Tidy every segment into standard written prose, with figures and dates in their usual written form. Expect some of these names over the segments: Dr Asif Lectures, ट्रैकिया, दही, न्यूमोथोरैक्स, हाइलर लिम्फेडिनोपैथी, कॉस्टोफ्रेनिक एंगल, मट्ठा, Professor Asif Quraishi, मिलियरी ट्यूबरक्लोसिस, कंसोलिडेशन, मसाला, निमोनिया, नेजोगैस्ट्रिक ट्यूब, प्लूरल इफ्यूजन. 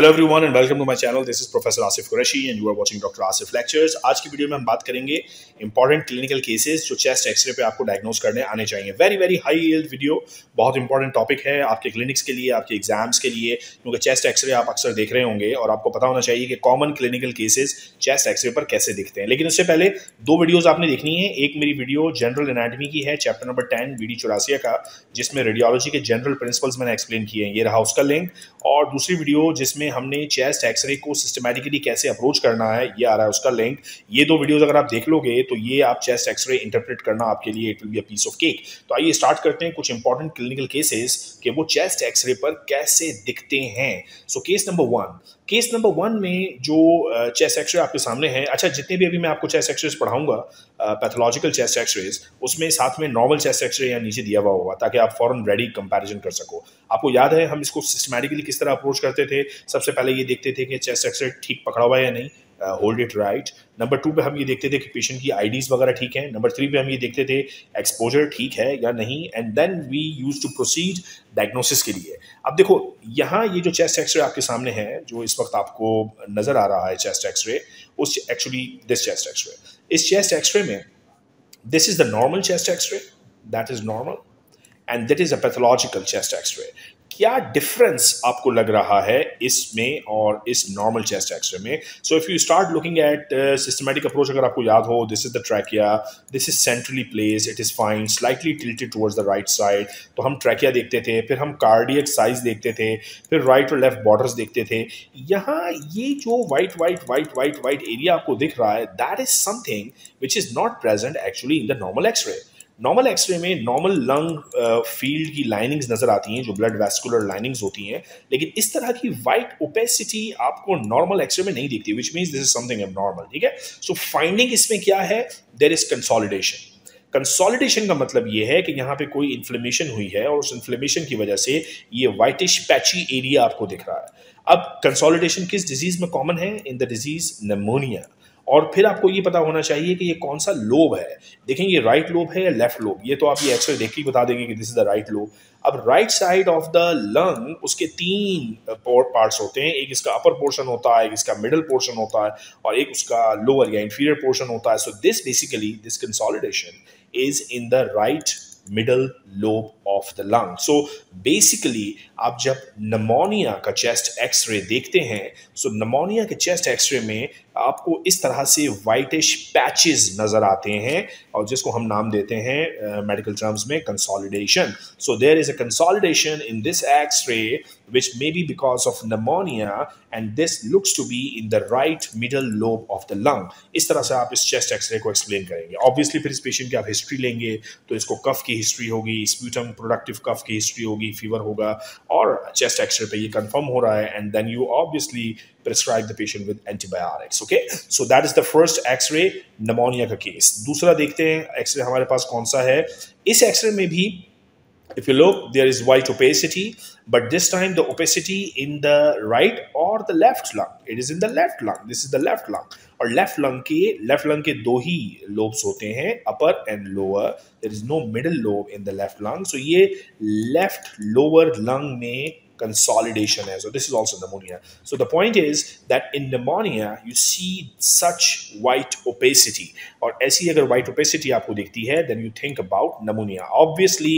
Hello everyone and welcome to my channel. This is professor Asif Qureshi and you are watching doctor Asif lectures. आज की video में हम बात करेंगे इंपॉर्टेंट क्लिनिकल केसेस जो चेस्ट एक्सरे पे आपको डायग्नोज करने आने चाहिए। Very very high yield video, बहुत इंपॉर्टेंट टॉपिक है आपके क्लिनिक्स के लिए, आपके एग्जाम्स के लिए, क्योंकि चेस्ट एक्सरे आप अक्सर देख रहे होंगे और आपको पता होना चाहिए कि common clinical cases chest x ray पर कैसे दिखते हैं। लेकिन उससे पहले दो वीडियोज़ आपने देखनी है। एक मेरी वीडियो जनरल एनाटमी की है, चैप्टर नंबर 10 BD84 का, जिसमें रेडियोलॉजी के जनरल प्रिंसिपल्स मैंने एक्सप्लेन किए हैं, ये रहा उसका लिंक। और दूसरी वीडियो जिसमें हमने चेस्ट एक्सरे को सिस्टमैटिकली कैसे अप्रोच करना है, ये आ रहा है उसका लिंक। ये दो वीडियोस अगर आप देख लोगे तो ये आप चेस्ट एक्सरे इंटरप्रेट करना आपके लिए it will be a piece of cake. तो आइए स्टार्ट करते हैं कुछ इंपॉर्टेंट क्लिनिकल केसेस कि वो चेस्ट एक्सरे पर कैसे दिखते हैं। सो केस नंबर वन में जो चेस्ट एक्सरे आपके सामने है, अच्छा जितने भी अभी मैं आपको चेस्ट एक्सरेज पढ़ाऊंगा पैथोलॉजिकल चेस्ट एक्सरेज, उसमें साथ में नॉर्मल चेस्ट एक्सरे यहाँ नीचे दिया हुआ होगा ताकि आप फॉरन रेडी कंपैरिजन कर सको। आपको याद है हम इसको सिस्टमैटिकली किस तरह अप्रोच करते थे। सबसे पहले ये देखते थे कि चेस्ट एक्सरे ठीक पकड़ा हुआ है या नहीं, होल्ड इट राइट। नंबर 2 पे हम ये देखते थे कि पेशेंट की आईडीज वगैरह ठीक है। नंबर 3 पे हम ये देखते थे एक्सपोजर ठीक है या नहीं, and then we use to proceed diagnosis के लिए। अब देखो यहाँ ये जो चेस्ट एक्सरे आपके सामने है, जो इस वक्त आपको नज़र आ रहा है चेस्ट एक्सरे, उस एक्चुअली दिस चेस्ट एक्सरे, इस चेस्ट एक्सरे में this is the normal chest x-ray, that is normal, and that is a pathological chest x-ray. क्या डिफरेंस आपको लग रहा है इसमें और इस नॉर्मल चेस्ट एक्सरे में? So if you start looking at systematic approach, अगर आपको याद हो, this is the ट्रैकिया, this is centrally place, it is fine slightly tilted towards the right side. तो हम ट्रैकिया देखते थे, फिर हम कार्डियक साइज देखते थे, फिर राइट और लेफ्ट बॉर्डर्स देखते थे। यहाँ ये जो white white white white white area आपको दिख रहा है, that is something which is not present actually in the normal x-ray. Normal x-ray में नॉर्मल लंग फील्ड की लाइनिंग्स नज़र आती हैं जो ब्लड वैस्कुलर लाइनिंग्स होती हैं, लेकिन इस तरह की वाइट ओपेसिटी आपको नॉर्मल एक्सरे में नहीं दिखती, which means this is something abnormal. ठीक है, सो फाइंडिंग इसमें क्या है, देयर इज कंसोलिडेशन। कंसोलिडेशन का मतलब ये है कि यहाँ पे कोई इन्फ्लेमेशन हुई है और उस इन्फ्लेमेशन की वजह से ये वाइटिश पैची एरिया आपको दिख रहा है। अब कंसोलिडेशन किस डिजीज़ में कॉमन है, इन द डिजीज़ निमोनिया। और फिर आपको ये पता होना चाहिए कि ये कौन सा लोब है। देखें ये राइट लोब है या लेफ्ट लोब, ये तो आप ये एक्सरे देख के बता देंगे कि this is the right lobe. अब right side of the lung, उसके 3 पार्ट्स होते हैं, एक इसका अपर पोर्शन होता है, एक इसका मिडल पोर्शन होता है और एक उसका लोअर या इंफीरियर पोर्शन होता है। So this basically this कंसोलिडेशन is in the right middle lobe of the lung. So basically आप जब निमोनिया का चेस्ट एक्सरे देखते हैं, सो निमोनिया के चेस्ट एक्सरे में आपको इस तरह से वाइटिश पैचेस नज़र आते हैं और जिसको हम नाम देते हैं मेडिकल टर्म्स में कंसोलिडेशन। So there is a कंसोलिडेशन in this x-ray which may be because of निमोनिया and this looks to be in the right middle lobe of the lung. इस तरह से आप इस चेस्ट एक्सरे को explain करेंगे। Obviously फिर इस patient की आप हिस्ट्री लेंगे तो इसको कफ की हिस्ट्री होगी, स्प्यूटम प्रोडक्टिव कफ की हिस्ट्री होगी, फीवर होगा और चेस्ट एक्सरे पे ये कंफर्म हो रहा है, and then you obviously prescribe the patient with antibiotics, okay? So that is the first X-ray pneumonia का case। दूसरा देखते हैं X-ray हमारे पास कौन सा है। इस X-ray में भी if you look there is white opacity, but this time the opacity in the right or the left lung, it is in the left lung, this is the left lung। और left lung के 2 ही lobes होते हैं, upper and lower, there is no middle lobe in the left lung। So ये left lower lung में consolidation है, so this is also pneumonia। So the point is that in pneumonia you see such white opacity, और ऐसी अगर white opacity आपको दिखती है then you think about pneumonia। Obviously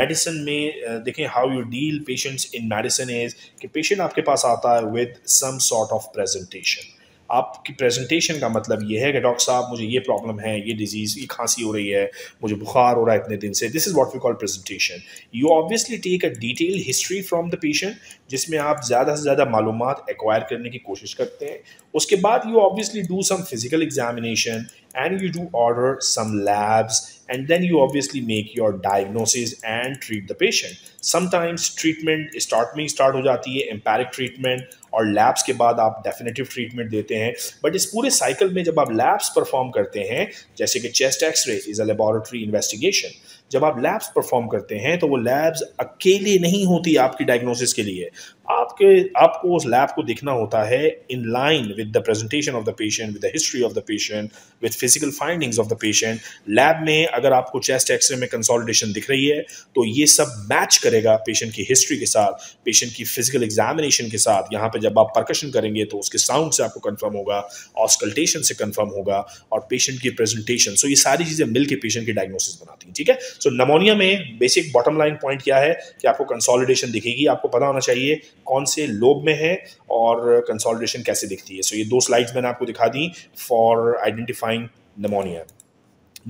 medicine में देखें how you deal patients in medicine is कि patient आपके पास आता है with some sort of presentation। आपकी प्रेजेंटेशन का मतलब ये है कि डॉक्टर साहब मुझे ये प्रॉब्लम है, ये डिजीज़, ये खांसी हो रही है, मुझे बुखार हो रहा है इतने दिन से, this is what we call presentation. You obviously take a detail history from the patient जिसमें आप ज़्यादा से ज़्यादा मालूमात एक्वायर करने की कोशिश करते हैं। उसके बाद you obviously do some physical examination and you do order some labs and then you obviously make your diagnosis and treat the patient। Sometimes treatment start हो जाती है empiric treatment और labs के बाद आप definitive treatment देते हैं। But इस पूरे cycle में जब आप labs perform करते हैं, जैसे कि chest x-ray is a laboratory investigation, जब आप लैब्स परफॉर्म करते हैं तो वो लैब्स अकेले नहीं होती आपकी डायग्नोसिस के लिए, आपको उस लैब को देखना होता है in line with the presentation of the patient, with the history of the patient, with physical findings of the patient. Lab में अगर आपको चेस्ट एक्सरे में कंसोलिडेशन दिख रही है तो ये सब मैच करेगा पेशेंट की हिस्ट्री के साथ, पेशेंट की फिजिकल एग्जामिनेशन के साथ। यहाँ पे जब आप परकशन करेंगे तो उसके साउंड से आपको कंफर्म होगा, ऑस्कल्टेशन से कंफर्म होगा और पेशेंट की प्रेजेंटेशन। सो ये सारी चीज़ें मिलकर पेशेंट की डायग्नोसिस बनाती हैं, ठीक है। सो निमोनिया में बेसिक बॉटम लाइन पॉइंट क्या है कि आपको कंसोलिडेशन दिखेगी, आपको पता होना चाहिए कौन से लोब में है और कंसोलिडेशन कैसे दिखती है। सो ये दो स्लाइड्स मैंने आपको दिखा दी फॉर आइडेंटिफाइंग निमोनिया।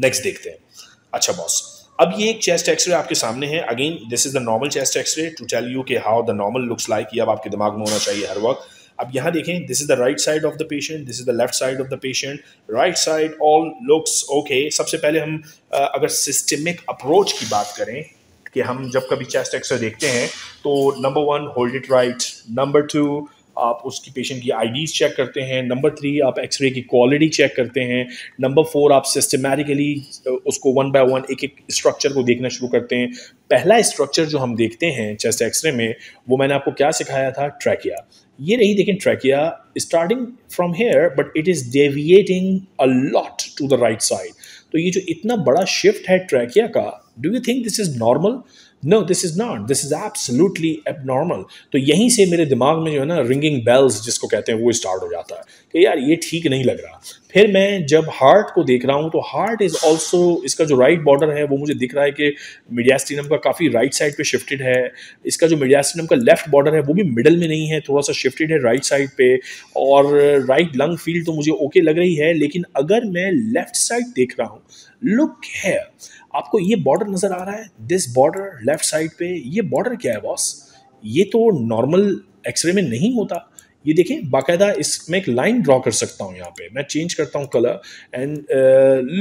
नेक्स्ट देखते हैं। अच्छा बॉस, अब ये एक चेस्ट एक्सरे आपके सामने है। Again this is the normal chest x ray to tell you के how the normal looks like, ये अब आपके दिमाग में होना चाहिए हर वक्त। अब यहाँ देखें, this is the right side of the patient, this is the left side of the patient, right side all looks okay. सबसे पहले हम अगर सिस्टमिक अप्रोच की बात करें कि हम जब कभी चेस्ट एक्सरे देखते हैं तो number one hold it right, number two आप उसकी पेशेंट की आईडीज़ चेक करते हैं, नंबर थ्री आप एक्सरे की क्वालिटी चेक करते हैं, नंबर फोर आप सिस्टमेटिकली उसको वन बाय वन एक एक स्ट्रक्चर को देखना शुरू करते हैं। पहला स्ट्रक्चर जो हम देखते हैं चेस्ट एक्सरे में वो मैंने आपको क्या सिखाया था, ट्रैकिया। ये रही देखें ट्रैकिया, starting from here but it is deviating a lot to the right side. तो ये जो इतना बड़ा शिफ्ट है ट्रैकिया का, do you think this is normal? No, this is not, this is absolutely abnormal. तो यहीं से मेरे दिमाग में जो है ना रिंगिंग बेल्स जिसको कहते हैं वो स्टार्ट हो जाता है कि यार ये ठीक नहीं लग रहा। फिर मैं जब हार्ट को देख रहा हूँ तो हार्ट इज़ ऑल्सो, इसका जो राइट बॉर्डर है वो मुझे दिख रहा है कि मेडियास्टिनम का काफ़ी राइट साइड पे शिफ्टेड है, इसका जो मेडियास्टिनम का लेफ्ट बॉर्डर है वो भी मिडल में नहीं है, थोड़ा सा शिफ्टेड है राइट साइड पे। और राइट लंग फील्ड तो मुझे ओके लग रही है, लेकिन अगर मैं लेफ्ट साइड देख रहा हूँ, लुक है आपको ये बॉर्डर नज़र आ रहा है, दिस बॉर्डर लेफ्ट साइड पे, ये बॉर्डर क्या है बॉस? ये तो नॉर्मल एक्सरे में नहीं होता। ये देखें बाकायदा इसमें एक लाइन ड्रॉ कर सकता हूँ, यहाँ पे मैं चेंज करता हूँ colour and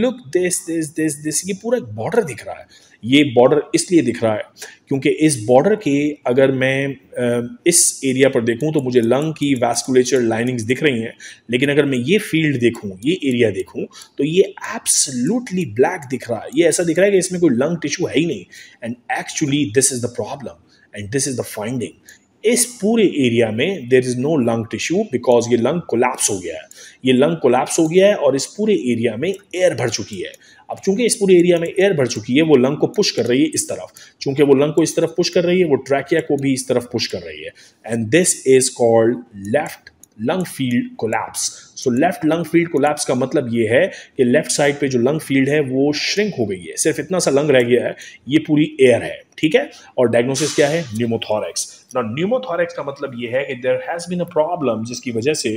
look this this this this, ये पूरा एक बॉर्डर दिख रहा है। ये बॉर्डर इसलिए दिख रहा है क्योंकि इस बॉर्डर के अगर मैं इस एरिया पर देखूं तो मुझे लंग की वैस्कुलेचर लाइनिंग्स दिख रही हैं, लेकिन अगर मैं ये फील्ड देखूं, ये एरिया देखूं तो ये एब्सोल्युटली ब्लैक दिख रहा है। ये ऐसा दिख रहा है कि इसमें कोई लंग टिश्यू है ही नहीं। And actually this is the problem and this is the finding. इस पूरे एरिया में there is no lung tissue because ये लंग कोलैप्स हो गया है, ये लंग कोलैप्स हो गया है और इस पूरे एरिया में एयर भर चुकी है। अब चूंकि इस पूरे एरिया में एयर भर चुकी है वो लंग को पुश कर रही है इस तरफ, चूंकि वो लंग को इस तरफ पुश कर रही है वो ट्रैकिया को भी इस तरफ पुश कर रही है and this is called left lung field collapse. So left lung field collapse का मतलब ये है कि लेफ्ट साइड पे जो लंग फील्ड है वो श्रिंक हो गई है, सिर्फ इतना सा लंग रह गया है, ये पूरी एयर है, ठीक है। और डायग्नोसिस क्या है, न्यूमोथोरैक्स। न्यूमोथोरैक्स का मतलब ये है कि there has been a problem जिसकी वजह से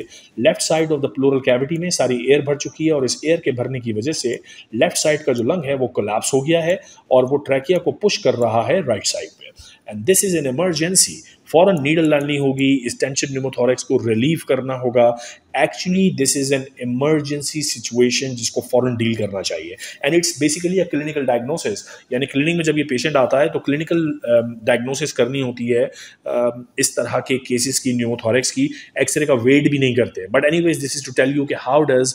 left side of the pleural cavity में सारी एयर भर चुकी है और इस एयर के भरने की वजह से लेफ्ट साइड का जो लंग है वो कोलैप्स हो गया है और वो ट्रैकिया को पुश कर रहा है राइट साइड पे। And this is an emergency, फौरन नीडल डालनी होगी, इस टेंशन न्यूमोथोरैक्स को रिलीव करना होगा। Actually this is an emergency situation जिसको फ़ौरन डील करना चाहिए and it's basically a clinical diagnosis. यानी क्लिनिक में जब ये पेशेंट आता है तो क्लिनिकल डायग्नोसिस करनी होती है इस तरह के केसेस की, न्यूमोथोरैक्स की। एक्सरे का वेट भी नहीं करते, but anyways this is to tell you कि how does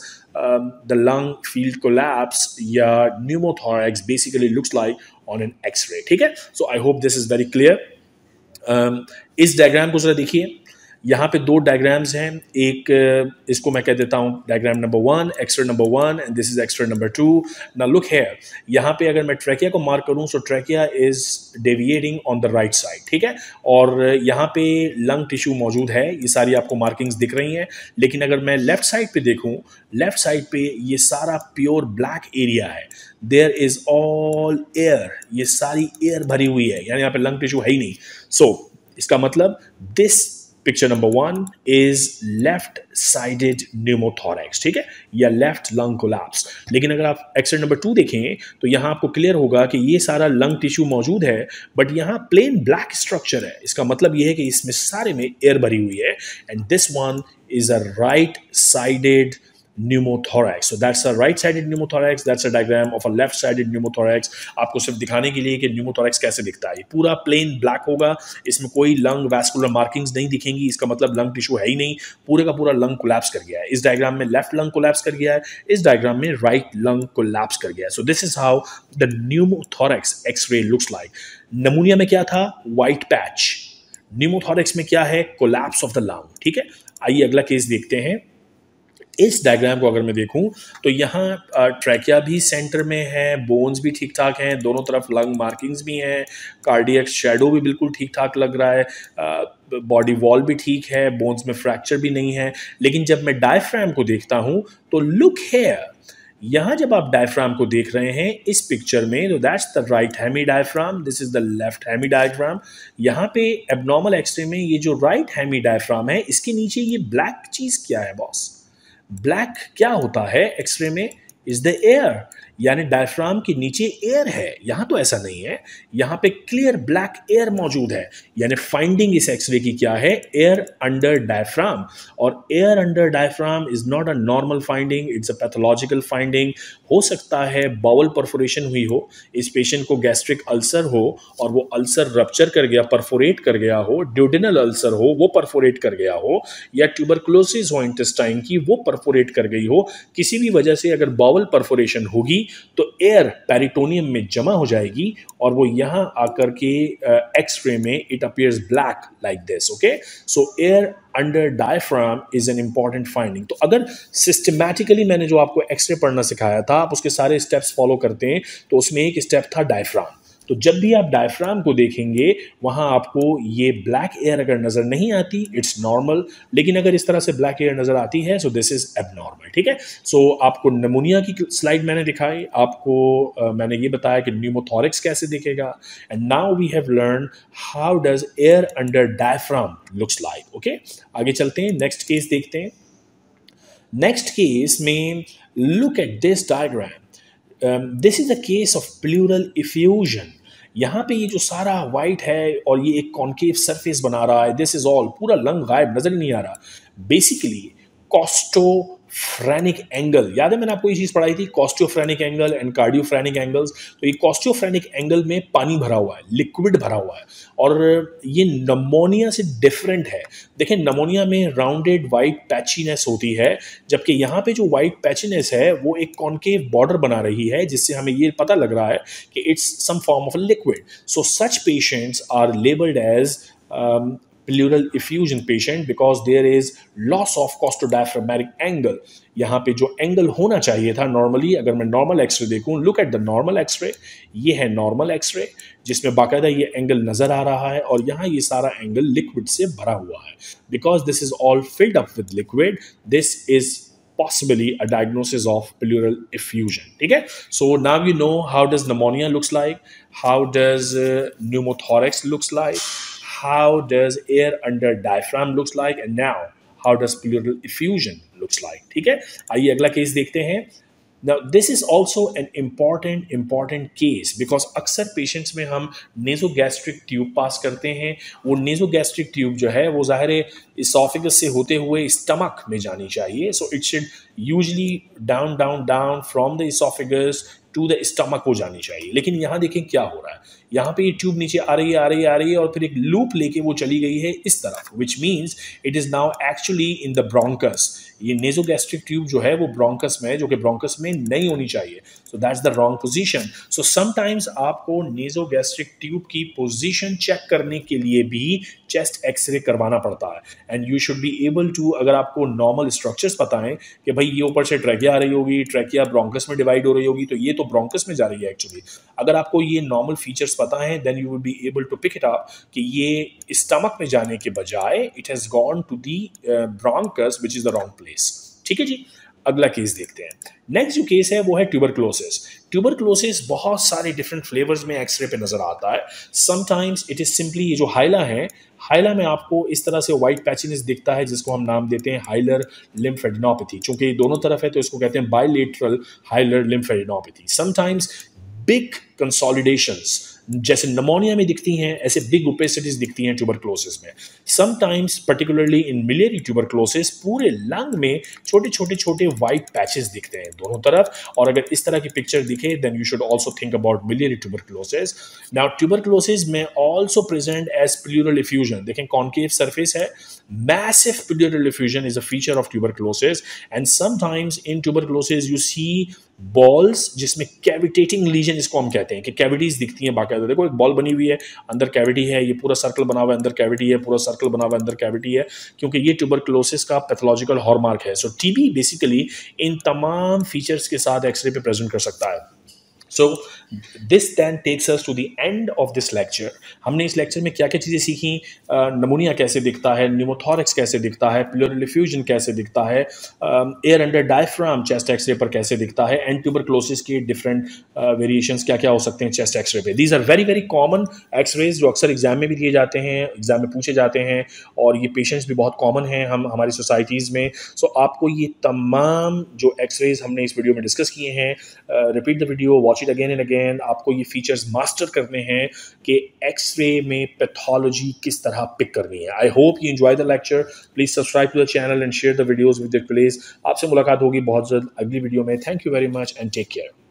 the lung field collapse या न्यूमोथोरैक्स basically looks like on an x ray, ठीक है। So I hope this is very clear. इस डायग्राम को ज़रा देखिए, यहाँ पे दो डायग्राम्स हैं, एक इसको मैं कह देता हूँ diagram number one, x ray number one and this is x ray number two. ना लुक हेयर, यहाँ पे अगर मैं ट्रैकिया को मार्क करूँ so ट्रैकिया is deviating on the right side, ठीक है। और यहाँ पे लंग टिश्यू मौजूद है, ये सारी आपको मार्किंग्स दिख रही हैं, लेकिन अगर मैं लेफ़्ट साइड पे देखूँ, लेफ़्ट साइड पे ये सारा प्योर ब्लैक एरिया है, देयर इज़ ऑल एयर, ये सारी एयर भरी हुई है, यानी यहाँ पर लंग टिश्यू है ही नहीं। सो इसका मतलब this picture number one is left sided न्यूमोथोरैक्स, ठीक है, या लेफ्ट लंग कोलैप्स। लेकिन अगर आप एक्सरे नंबर टू देखें तो यहाँ आपको क्लियर होगा कि ये सारा लंग टिश्यू मौजूद है बट यहाँ प्लेन ब्लैक स्ट्रक्चर है। इसका मतलब ये है कि इसमें सारे में एयर भरी हुई है and this one is a right sided pneumothorax. So that's a right-sided pneumothorax. That's a diagram of a left-sided pneumothorax. आपको सिर्फ दिखाने के लिए कि pneumothorax कैसे दिखता है. पूरा plain black होगा, इसमें कोई lung vascular markings नहीं दिखेंगी. इसका मतलब lung tissue है ही नहीं. पूरे का पूरा lung collapse कर गया है. इस diagram में left lung collapse कर गया है. इस diagram में right lung collapse कर गया है. So this is how the pneumothorax X-ray looks like. Pneumonia में क्या था? White patch. Pneumothorax में क्या है? Collapse of the lung. ठीक है. आइए अगला केस देखते हैं. इस डायग्राम को अगर मैं देखूं तो यहाँ ट्रैकिया भी सेंटर में है, बोन्स भी ठीक ठाक हैं, दोनों तरफ लंग मार्किंग्स भी हैं, कार्डियक शैडो भी बिल्कुल ठीक ठाक लग रहा है, बॉडी वॉल भी ठीक है, बोन्स में फ्रैक्चर भी नहीं है. लेकिन जब मैं डायफ्राम को देखता हूँ तो लुक हेयर, यहाँ जब आप डायफ्राम को देख रहे हैं इस पिक्चर में, तो that's the right hemi diaphragm, this is the left hemi diaphragm. यहाँ पे एब्नॉर्मल एक्सरे में ये जो राइट हैमी डायफ्राम है, इसके नीचे ये ब्लैक चीज़ क्या है बॉस? ब्लैक क्या होता है एक्सरे में? इज द एयर, यानी डायफ्राम के नीचे एयर है. यहाँ तो ऐसा नहीं है, यहाँ पे क्लियर ब्लैक एयर मौजूद है. यानी फाइंडिंग इस एक्सरे की क्या है? Air under diaphragm. और air under diaphragm is not a normal finding, it's a pathological finding. हो सकता है बाउल परफोरेशन हुई हो, इस पेशेंट को गैस्ट्रिक अल्सर हो और वो अल्सर रप्चर कर गया, परफोरेट कर गया हो, ड्यूडेनल अल्सर हो वो परफोरेट कर गया हो, या ट्यूबरकुलोसिस हो इंटेस्टाइन की वो परफोरेट कर गई हो. किसी भी वजह से अगर बाउल परफोरेशन होगी तो एयर पेरिटोनियम में जमा हो जाएगी और वो यहां आकर के एक्सरे में it appears black like this. Okay, so air under diaphragm is an important finding. तो अगर सिस्टमैटिकली मैंने जो आपको एक्सरे पढ़ना सिखाया था, आप उसके सारे स्टेप्स फॉलो करते हैं, तो उसमें एक स्टेप था डायफ्राम. तो जब भी आप डायफ्राम को देखेंगे वहां आपको ये ब्लैक एयर अगर नजर नहीं आती, इट्स नॉर्मल. लेकिन अगर इस तरह से ब्लैक एयर नजर आती है, सो दिस इज एबनॉर्मल. ठीक है. सो आपको निमोनिया की स्लाइड मैंने दिखाई, आपको मैंने ये बताया कि न्यूमोथोरिक्स कैसे दिखेगा. And now we have learn how does air under diaphragm looks like. Okay, आगे चलते हैं, नेक्स्ट केस देखते हैं. नेक्स्ट केस में look at this diagram. This is a case of pleural effusion. यहाँ पे ये जो सारा वाइट है और ये एक कॉन्केव सरफेस बना रहा है, दिस इज ऑल, पूरा लंग गायब, नजर नहीं आ रहा. बेसिकली कॉस्टोफ्रेनिक एंगल, याद है मैंने आपको ये चीज़ पढ़ाई थी, कॉस्टोफ्रेनिक एंगल and cardiophrenic angles. तो ये कॉस्टोफ्रेनिक एंगल में पानी भरा हुआ है, लिक्विड भरा हुआ है, और ये निमोनिया से डिफरेंट है. देखें, निमोनिया में राउंडेड वाइट पैचीनेस होती है, जबकि यहाँ पे जो वाइट पैचीनेस है वो एक कॉन्केव बॉर्डर बना रही है, जिससे हमें ये पता लग रहा है कि it's some form of a liquid. So such patients are labelled as pleural effusion patient because there is loss of costodiaphragmatic angle. यहाँ पे जो एंगल होना चाहिए था नॉर्मली, अगर मैं नॉर्मल एक्सरे देखूँ, look at the normal x ray, ये है नॉर्मल एक्सरे जिसमें बाकायदा ये एंगल नज़र आ रहा है, और यहाँ ये सारा एंगल लिक्विड से भरा हुआ है. Because this is all filled up with liquid, this is possibly a diagnosis of pleural effusion. ठीक है. So now you know how does pneumonia looks like, how does pneumothorax looks like, how does air under diaphragm looks like, and now how does pleural effusion looks like. ठीक है. आइए अगला case देखते हैं. Now this is also an important case because अक्सर patients में हम नेजोगैस्ट्रिक ट्यूब पास करते हैं. वो नेजोगैस्ट्रिक ट्यूब जो है वो ज़ाहिर है इसोफेगस से होते हुए स्टमक में जानी चाहिए. So it should usually down from the oesophagus to the stomach को जानी चाहिए. लेकिन यहाँ देखें क्या हो रहा है, यहाँ पे ये ट्यूब नीचे आ रही है और फिर एक लूप लेके वो चली गई है इस तरफ, which means it is now actually in the bronchus. ये नेजोगैस्ट्रिक ट्यूब जो है वो ब्रोंकस में, जो कि ब्रोंकस में नहीं होनी चाहिए. So that's the wrong position. So sometimes आपको नेजोगैस्ट्रिक ट्यूब की पोजीशन चेक करने के लिए भी चेस्ट एक्सरे करवाना पड़ता है. And you should be able to, अगर आपको नॉर्मल स्ट्रक्चर्स पता है कि भाई ये ऊपर से ट्रैकिया आ रही होगी, ट्रैकिया ब्रोंकस में डिवाइड हो रही होगी, तो ये तो ब्रोंकस में जा रही है एक्चुअली. अगर आपको ये नॉर्मल फीचर्स पता है, then you will be able to pick it up कि ये स्टमक में जाने के बजाय it has gone to the bronchus, which is the wrong place. ठीक है जी. अगला केस देखते हैं. नेक्स्ट जो केस है वो है ट्यूबरकुलोसिस. ट्यूबरकुलोसिस बहुत सारे डिफरेंट फ्लेवर्स में एक्सरे पे नजर आता है. समटाइम्स इट इज सिंपली, ये जो हाइला है, हाइला में आपको इस तरह से वाइट पैचनेस दिखता है, जिसको हम नाम देते हैं हाइलर लिम्फेडिनोपैथी. चूंकि ये दोनों तरफ है तो इसको कहते हैं bilateral हाइलर लिम्फेडिनोपैथी. Sometimes big consolidations, जैसे नमोनिया में दिखती हैं, ऐसे बिग ओपेसिटीज दिखती हैं ट्यूबरक्लोसिस में। Sometimes particularly in मिलियरी ट्यूबरक्लोसिस पूरे लंग में छोटे छोटे छोटे वाइट पैचेस दिखते हैं दोनों तरफ, और अगर इस तरह की पिक्चर दिखे then you should also think about मिलियरी ट्यूबरक्लोसिस। Now tuberculosis में also present as प्लूरल इफ्यूजन, देखें कॉन्केव सरफेस है, massive प्लूरल इफ्यूजन is a feature of tuberculosis. And sometimes in tuberculosis you see balls जिसमें cavitating legion, इसको हम कहते हैं कि cavities दिखती हैं बाकायदा। देखो एक बॉल बनी हुई है, अंदर कैविटी है, ये पूरा सर्कल बना हुआ है, अंदर कैविटी है, पूरा सर्कल बना हुआ है, अंदर कैविटी है, क्योंकि ये ट्यूबरक्लोसिस का पैथोलॉजिकल हॉलमार्क है। सो टीबी बेसिकली इन तमाम फीचर्स के साथ एक्सरे पे प्रेजेंट कर सकता है। So this then takes us to the end of this lecture। हमने इस लेक्चर में क्या क्या चीज़ें सीखी, नमूनिया कैसे दिखता है, न्यूमोथोरिक्स कैसे दिखता है, प्लूरल इफ्यूजन कैसे दिखता है, air under diaphragm chest x ray पर कैसे दिखता है, एंड ट्यूबरक्लोसिस के डिफरेंट वेरिएशंस क्या क्या हो सकते हैं चेस्ट एक्सरे पे। These are very very common X-rays जो अक्सर एग्जाम में भी दिए जाते हैं, एग्जाम में पूछे जाते हैं, और ये पेशेंट्स भी बहुत कॉमन हैं हम हमारी सोसाइटीज़ में। सो आपको ये तमाम जो एक्सरेज हमने इस वीडियो में डिस्कस किए हैं, repeat the video, watch again and again, आपको ये फीचर्स मास्टर करने हैं कि एक्सरे में पैथोलॉजी किस तरह पिक करनी है। I hope you enjoy the lecture. Please subscribe to the channel and share the videos with your colleagues. आपसे मुलाकात होगी बहुत जल्द अगली वीडियो में। Thank you very much and take care.